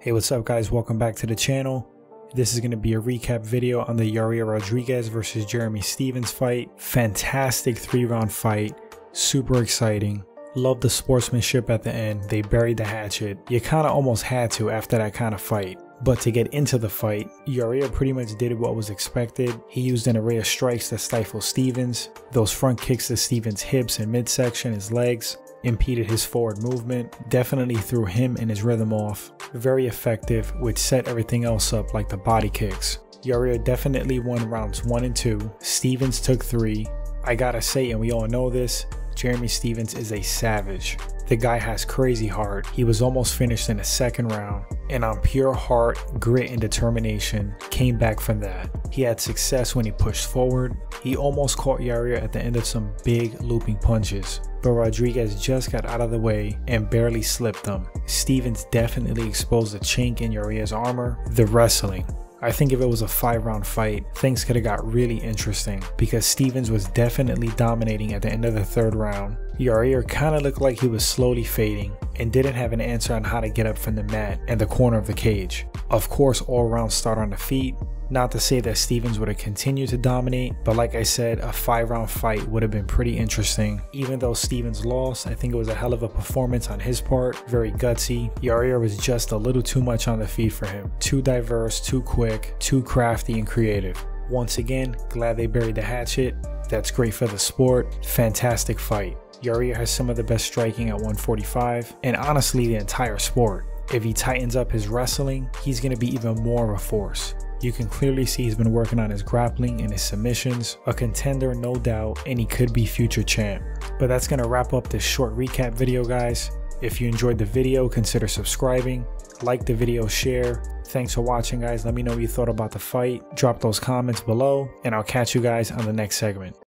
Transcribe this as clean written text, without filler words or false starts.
Hey, what's up guys, welcome back to the channel. This is going to be a recap video on the Yair Rodriguez versus Jeremy Stephens fight. Fantastic 3-round fight, super exciting. Love the sportsmanship at the end. They buried the hatchet. You kind of almost had to after that kind of fight. But to get into the fight, Yair pretty much did what was expected. He used an array of strikes that stifled Stephens. Those front kicks to Stephens' hips and midsection, his legs, impeded his forward movement, definitely threw him and his rhythm off. Very effective, which set everything else up like the body kicks. Yair definitely won rounds 1 and 2. Stephens took 3. I gotta say, and we all know this, Jeremy Stephens is a savage. The guy has crazy heart. He was almost finished in the 2nd round, and on pure heart, grit, and determination, came back from that. He had success when he pushed forward. He almost caught Yair at the end of some big looping punches, but Rodriguez just got out of the way and barely slipped them. Stephens definitely exposed the chink in Yair's armor, the wrestling. I think if it was a 5-round fight, things could have got really interesting because Stephens was definitely dominating at the end of the 3rd round. Yair kind of looked like he was slowly fading and didn't have an answer on how to get up from the mat and the corner of the cage. Of course, all rounds start on the feet. Not to say that Stephens would have continued to dominate, but like I said, a 5-round fight would have been pretty interesting. Even though Stephens lost, I think it was a hell of a performance on his part, very gutsy. Yair was just a little too much on the feet for him. Too diverse, too quick, too crafty and creative. Once again, glad they buried the hatchet. That's great for the sport. Fantastic fight. Yair has some of the best striking at 145, and honestly the entire sport. If he tightens up his wrestling, he's going to be even more of a force. You can clearly see he's been working on his grappling and his submissions, a contender no doubt, and he could be future champ. But that's going to wrap up this short recap video guys. If you enjoyed the video, consider subscribing, like the video, share. Thanks for watching guys, let me know what you thought about the fight, drop those comments below, and I'll catch you guys on the next segment.